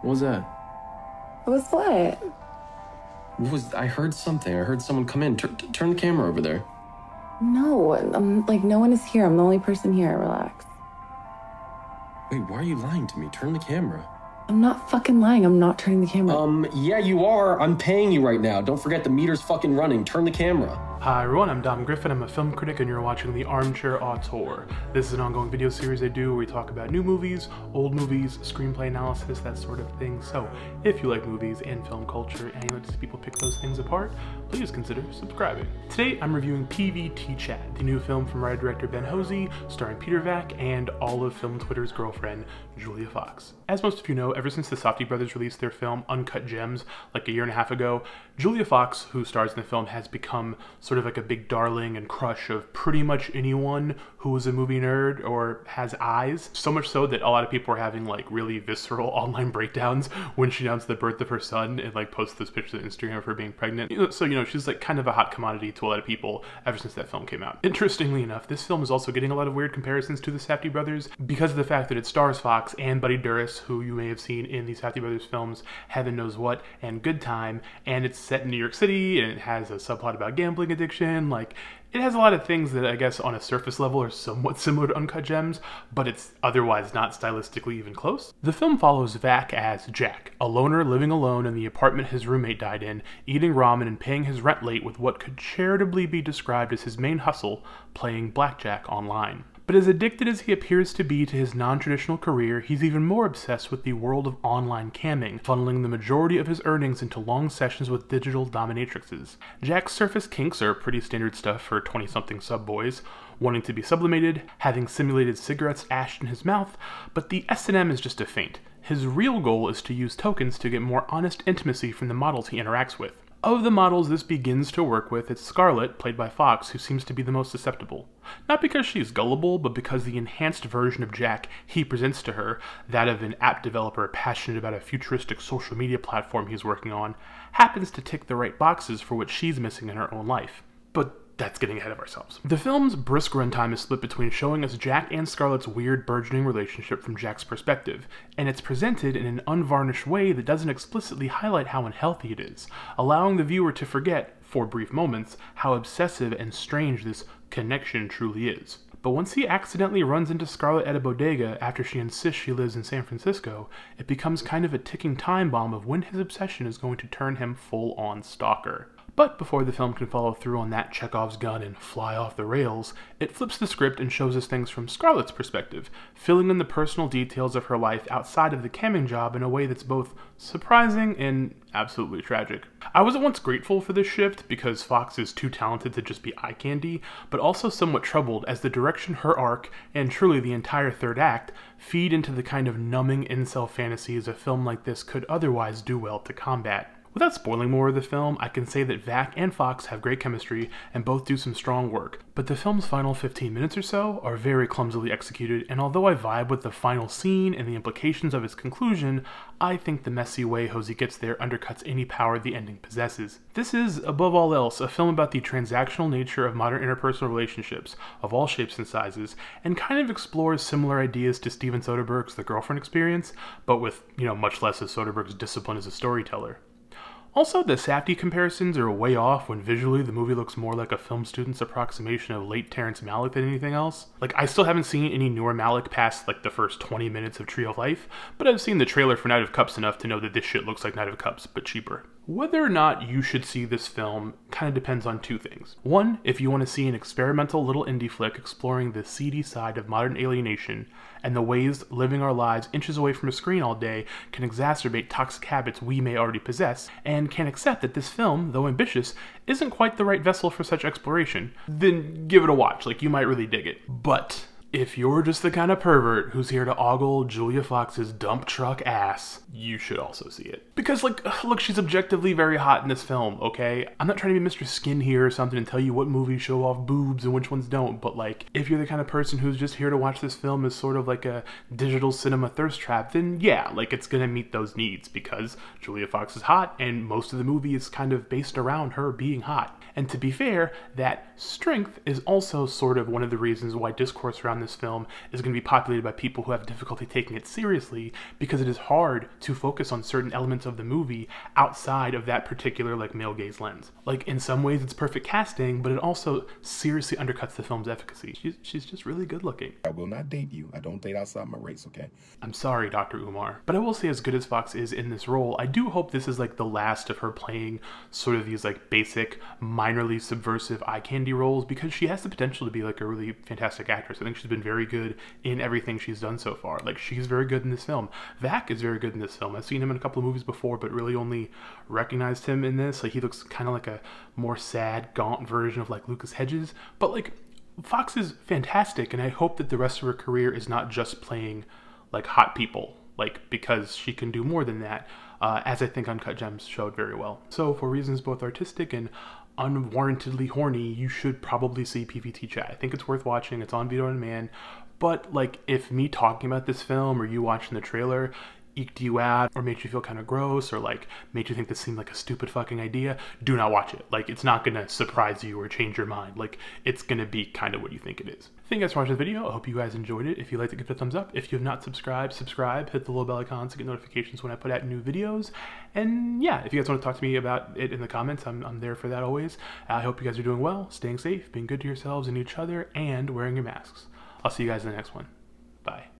What was that? Was what? I heard something. I heard someone come in. Turn the camera over there. No, no one is here. I'm the only person here. Relax. Wait, why are you lying to me? Turn the camera. I'm not fucking lying. I'm not turning the camera. Yeah, you are. I'm paying you right now. Don't forget the meter's fucking running. Turn the camera. Hi everyone, I'm Dom Griffin, I'm a film critic, and you're watching The Armchair Auteur. This is an ongoing video series I do where we talk about new movies, old movies, screenplay analysis, that sort of thing. So if you like movies and film culture and you like to see people pick those things apart, please consider subscribing. Today I'm reviewing PVT Chat, the new film from writer-director Ben Hozie, starring Peter Vack and all of film Twitter's girlfriend, Julia Fox. As most of you know, ever since the Safdie Brothers released their film Uncut Gems like a year and a half ago, Julia Fox, who stars in the film, has become sort of like a big darling and crush of pretty much anyone who is a movie nerd or has eyes. So much so that a lot of people were having like really visceral online breakdowns when she announced the birth of her son and like posted this picture on Instagram of her being pregnant. So, you know, she's like kind of a hot commodity to a lot of people ever since that film came out. Interestingly enough, this film is also getting a lot of weird comparisons to the Safdie Brothers because of the fact that it stars Fox and Buddy Duress, who you may have seen in the Safdie Brothers films Heaven Knows What and Good Time, and it's set in New York City and it has a subplot about gambling addiction. Like, it has a lot of things that I guess on a surface level are somewhat similar to Uncut Gems, but it's otherwise not stylistically even close. The film follows Vack as Jack, a loner living alone in the apartment his roommate died in, eating ramen and paying his rent late with what could charitably be described as his main hustle, playing blackjack online. But as addicted as he appears to be to his non-traditional career, he's even more obsessed with the world of online camming, funneling the majority of his earnings into long sessions with digital dominatrixes. Jack's surface kinks are pretty standard stuff for 20-something sub-boys, wanting to be sublimated, having simulated cigarettes ashed in his mouth, but the S&M is just a feint. His real goal is to use tokens to get more honest intimacy from the models he interacts with. Of the models this begins to work with, it's Scarlett, played by Fox, who seems to be the most susceptible. Not because she's gullible, but because the enhanced version of Jack he presents to her, that of an app developer passionate about a futuristic social media platform he's working on, happens to tick the right boxes for what she's missing in her own life. But that's getting ahead of ourselves. The film's brisk runtime is split between showing us Jack and Scarlett's weird, burgeoning relationship from Jack's perspective, and it's presented in an unvarnished way that doesn't explicitly highlight how unhealthy it is, allowing the viewer to forget, for brief moments, how obsessive and strange this connection truly is. But once he accidentally runs into Scarlett at a bodega after she insists she lives in San Francisco, it becomes kind of a ticking time bomb of when his obsession is going to turn him full-on stalker. But before the film can follow through on that Chekhov's gun and fly off the rails, it flips the script and shows us things from Scarlett's perspective, filling in the personal details of her life outside of the camming job in a way that's both surprising and absolutely tragic. I was at once grateful for this shift because Fox is too talented to just be eye candy, but also somewhat troubled as the direction her arc, and truly the entire third act, feed into the kind of numbing incel fantasies a film like this could otherwise do well to combat. Without spoiling more of the film, I can say that Vack and Fox have great chemistry and both do some strong work, but the film's final 15 minutes or so are very clumsily executed, and although I vibe with the final scene and the implications of its conclusion, I think the messy way Hozie gets there undercuts any power the ending possesses. This is, above all else, a film about the transactional nature of modern interpersonal relationships, of all shapes and sizes, and kind of explores similar ideas to Steven Soderbergh's The Girlfriend Experience, but with, you know, much less of Soderbergh's discipline as a storyteller. Also, the Safdie comparisons are way off when visually the movie looks more like a film student's approximation of late Terence Malick than anything else. Like, I still haven't seen any newer Malick past, like, the first 20 minutes of Tree of Life, but I've seen the trailer for Knight of Cups enough to know that this shit looks like Knight of Cups, but cheaper. Whether or not you should see this film kind of depends on two things. One, if you want to see an experimental little indie flick exploring the seedy side of modern alienation and the ways living our lives inches away from a screen all day can exacerbate toxic habits we may already possess, and can accept that this film, though ambitious, isn't quite the right vessel for such exploration, then give it a watch. Like, you might really dig it. But if you're just the kind of pervert who's here to ogle Julia Fox's dump truck ass, you should also see it. Because, like, look, she's objectively very hot in this film, okay? I'm not trying to be Mr. Skin here or something and tell you what movies show off boobs and which ones don't, but, like, if you're the kind of person who's just here to watch this film as sort of like a digital cinema thirst trap, then yeah, like, it's gonna meet those needs because Julia Fox is hot and most of the movie is kind of based around her being hot. And to be fair, that strength is also sort of one of the reasons why discourse around this film is going to be populated by people who have difficulty taking it seriously, because it is hard to focus on certain elements of the movie outside of that particular, like, male gaze lens. Like, in some ways it's perfect casting, but it also seriously undercuts the film's efficacy. She's just really good looking. I will not date you. I don't date outside my race, okay? I'm sorry, Dr. Umar. But I will say, as good as Fox is in this role, I do hope this is, like, the last of her playing sort of these, like, basic, minorly subversive eye candy roles, because she has the potential to be, like, a really fantastic actress. I think she's been very good in everything she's done so far. Like, she's very good in this film. Vack is very good in this film. I've seen him in a couple of movies before, but really only recognized him in this. Like, he looks kind of like a more sad, gaunt version of, like, Lucas Hedges. But, like, Fox is fantastic, and I hope that the rest of her career is not just playing, like, hot people, like, because she can do more than that, as I think Uncut Gems showed very well. So, for reasons both artistic and unwarrantedly horny, you should probably see PVT Chat. I think it's worth watching. It's on video on demand. But, like, if me talking about this film or you watching the trailer eked you out or made you feel kind of gross or, like, made you think this seemed like a stupid fucking idea, do not watch it. Like, it's not gonna surprise you or change your mind. Like, it's gonna be kind of what you think it is. Thank you guys for watching the video. I hope you guys enjoyed it. If you liked it, give it a thumbs up. If you have not subscribed, subscribe. Hit the little bell icon to get notifications when I put out new videos. And yeah, if you guys want to talk to me about it in the comments, I'm there for that always. I hope you guys are doing well, staying safe, being good to yourselves and each other, and wearing your masks. I'll see you guys in the next one. Bye.